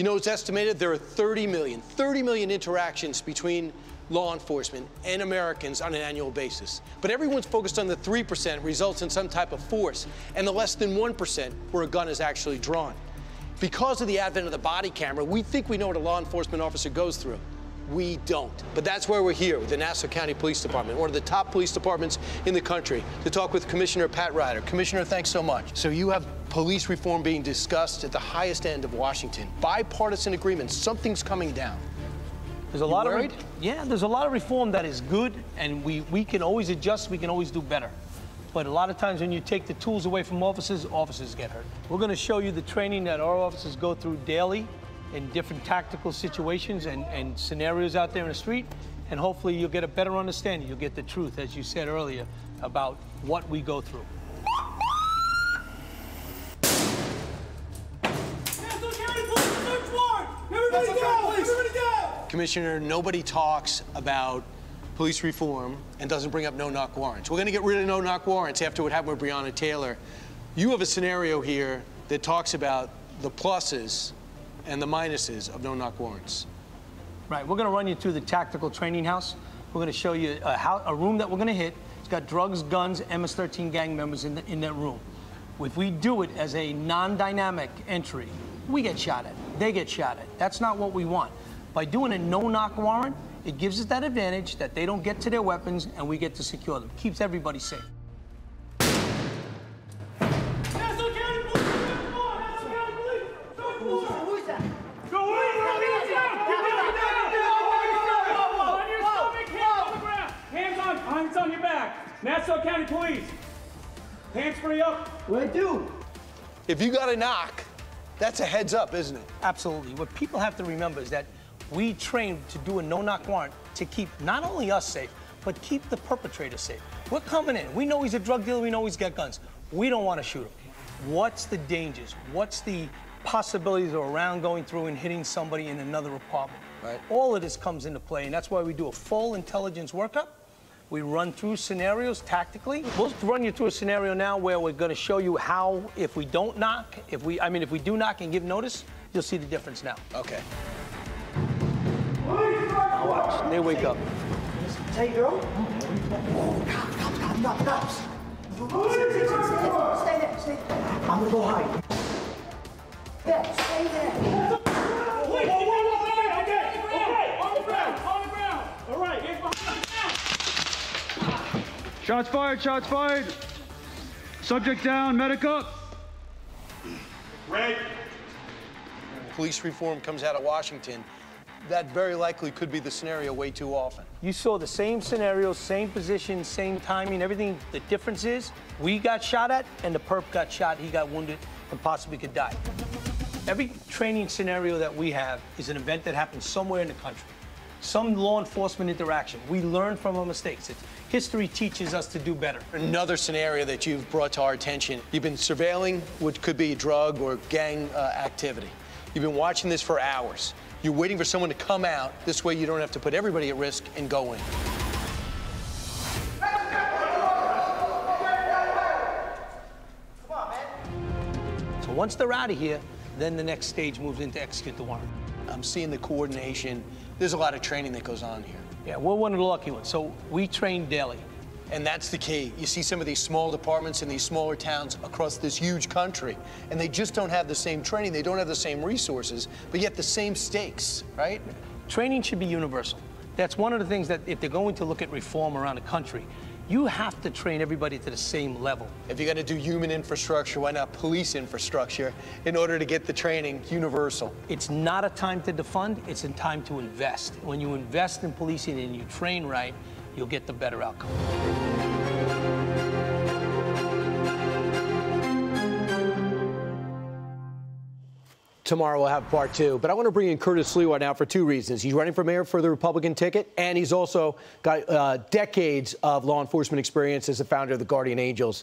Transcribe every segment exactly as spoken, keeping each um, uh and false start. You know, it's estimated there are thirty million, thirty million interactions between law enforcement and Americans on an annual basis. But everyone's focused on the three percent results in some type of force and the less than one percent where a gun is actually drawn. Because of the advent of the body camera, we think we know what a law enforcement officer goes through. We don't. But that's where we're here with the Nassau County Police Department, one of the top police departments in the country, to talk with Commissioner Pat Ryder. Commissioner, thanks so much. So you have police reform being discussed at the highest end of Washington. Bipartisan agreement, something's coming down. There's a lot of re- yeah, there's a lot of reform that is good, and we, we can always adjust, we can always do better. But a lot of times when you take the tools away from officers, officers get hurt. We're gonna show you the training that our officers go through daily in different tactical situations and, and scenarios out there in the street, and hopefully you'll get a better understanding. You'll get the truth, as you said earlier, about what we go through. Commissioner, nobody talks about police reform and doesn't bring up no-knock warrants. We're going to get rid of no-knock warrants after what happened with Breonna Taylor. You have a scenario here that talks about the pluses and the minuses of no-knock warrants. Right. We're going to run you through the tactical training house. We're going to show you a, house, a room that we're going to hit. It's got drugs, guns, M S thirteen gang members in, the, in that room. If we do it as a non-dynamic entry, we get shot at. They get shot at. That's not what we want. By doing a no-knock warrant, it gives us that advantage that they don't get to their weapons and we get to secure them. Keeps everybody safe. Hands on, hands on your back. Nassau County Police. Hands free up. What do I do? If you got a knock, that's a heads up, isn't it? Absolutely. What people have to remember is that we trained to do a no-knock warrant to keep not only us safe, but keep the perpetrator safe. We're coming in. We know he's a drug dealer. We know he's got guns. We don't want to shoot him. What's the dangers? What's the possibilities around going through and hitting somebody in another apartment? Right. All of this comes into play, and that's why we do a full intelligence workup. We run through scenarios tactically. We'll run you through a scenario now where we're going to show you how, if we don't knock, if we, I mean, if we do knock and give notice, you'll see the difference now. Okay. Now watch. They wake up. Take your own. Cops, cops, cops, cops, cops. Stay there, stay there. I'm gonna go hide. Yeah, stay there. Whoa, wait, whoa, whoa, whoa, wait, okay, okay, on the ground, on the ground. All right, get behind the ground. Shots fired, shots fired. Subject down, medic up. Red. Police reform comes out of Washington. That very likely could be the scenario way too often. You saw the same scenario, same position, same timing, everything. The difference is we got shot at and the perp got shot, he got wounded and possibly could die. Every training scenario that we have is an event that happens somewhere in the country. Some law enforcement interaction. We learn from our mistakes. It's, history teaches us to do better. Another scenario that you've brought to our attention, you've been surveilling what could be drug or gang uh, activity. You've been watching this for hours. You're waiting for someone to come out. This way you don't have to put everybody at risk and go in. So once they're out of here, then the next stage moves into execute the warrant. I'm seeing the coordination. There's a lot of training that goes on here. Yeah, we're one of the lucky ones. So we train daily. And that's the key. You see some of these small departments in these smaller towns across this huge country, and they just don't have the same training, they don't have the same resources, but yet the same stakes, right? Training should be universal. That's one of the things that if they're going to look at reform around the country, you have to train everybody to the same level. If you're gonna do human infrastructure, why not police infrastructure in order to get the training universal? It's not a time to defund, it's a time to invest. When you invest in policing and you train right, you'll get the better outcome. Tomorrow we'll have part two, but I want to bring in Curtis Sliwa now for two reasons. He's running for mayor for the Republican ticket, and he's also got uh, decades of law enforcement experience as the founder of the Guardian Angels.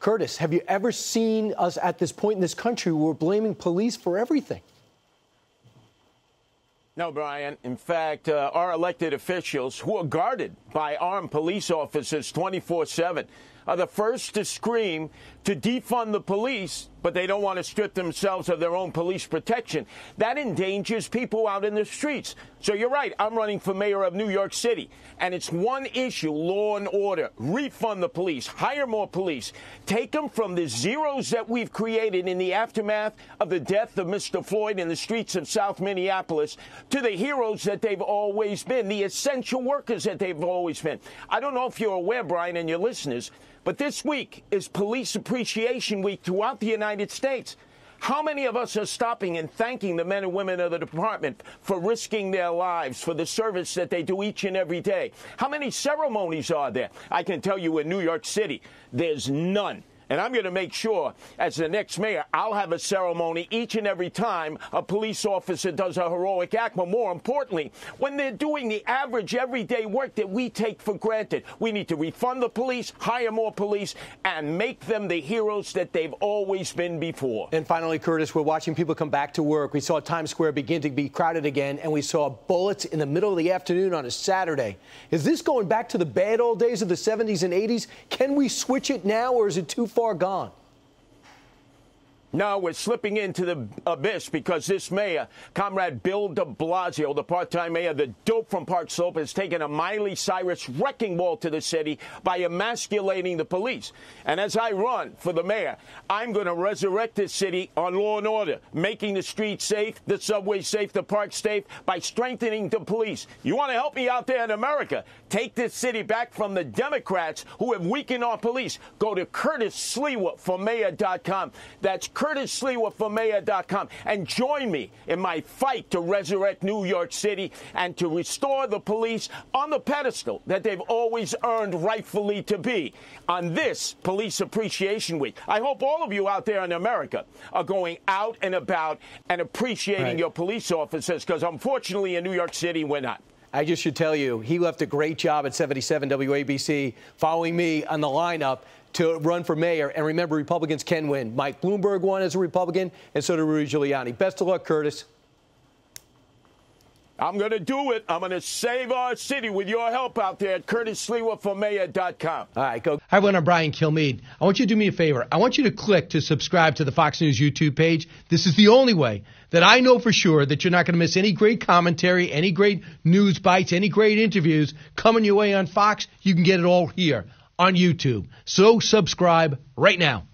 Curtis, have you ever seen us at this point in this country where we're blaming police for everything? No, Brian. In fact, uh, our elected officials who are guarded by armed police officers twenty-four seven are the first to scream to defund the police, but they don't want to strip themselves of their own police protection. That endangers people out in the streets. So you're right. I'm running for mayor of New York City, and it's one issue, law and order. Refund the police. Hire more police. Take them from the zeros that we've created in the aftermath of the death of Mister Floyd in the streets of South Minneapolis to the heroes that they've always been, the essential workers that they've always been. I don't know if you're aware, Brian, and your listeners, but this week is Police Appreciation Week throughout the United States. How many of us are stopping and thanking the men and women of the department for risking their lives, for the service that they do each and every day? How many ceremonies are there? I can tell you in New York City, there's none. And I'm going to make sure, as the next mayor, I'll have a ceremony each and every time a police officer does a heroic act. But more importantly, when they're doing the average everyday work that we take for granted, we need to refund the police, hire more police, and make them the heroes that they've always been before. And finally, Curtis, we're watching people come back to work. We saw Times Square begin to be crowded again, and we saw bullets in the middle of the afternoon on a Saturday. Is this going back to the bad old days of the seventies and eighties? Can we switch it now, or is it too far? Far gone? No, we're slipping into the abyss because this mayor, Comrade Bill de Blasio, the part-time mayor, the dope from Park Slope, has taken a Miley Cyrus wrecking ball to the city by emasculating the police. And as I run for the mayor, I'm going to resurrect this city on law and order, making the streets safe, the subway safe, the parks safe, by strengthening the police. You want to help me out there in America? Take this city back from the Democrats who have weakened our police. Go to Curtis Sliwa For Mayor dot com. That's Curtis Sliwa For Mayor dot com, and join me in my fight to resurrect New York City and to restore the police on the pedestal that they've always earned rightfully to be on this Police Appreciation Week. I hope all of you out there in America are going out and about and appreciating right. your police officers, because unfortunately in New York City, we're not. I just should tell you, he left a great job at seventy-seven W A B C following me on the lineup to run for mayor. And remember, Republicans can win. Mike Bloomberg won as a Republican, and so did Rudy Giuliani. Best of luck, Curtis. I'm going to do it. I'm going to save our city with your help out there at Curtis Sliwa For Mayor dot com. All right, go. Hi, everyone. I'm Brian Kilmeade. I want you to do me a favor. I want you to click to subscribe to the Fox News YouTube page. This is the only way that I know for sure that you're not going to miss any great commentary, any great news bites, any great interviews coming your way on Fox. You can get it all here on YouTube. So subscribe right now.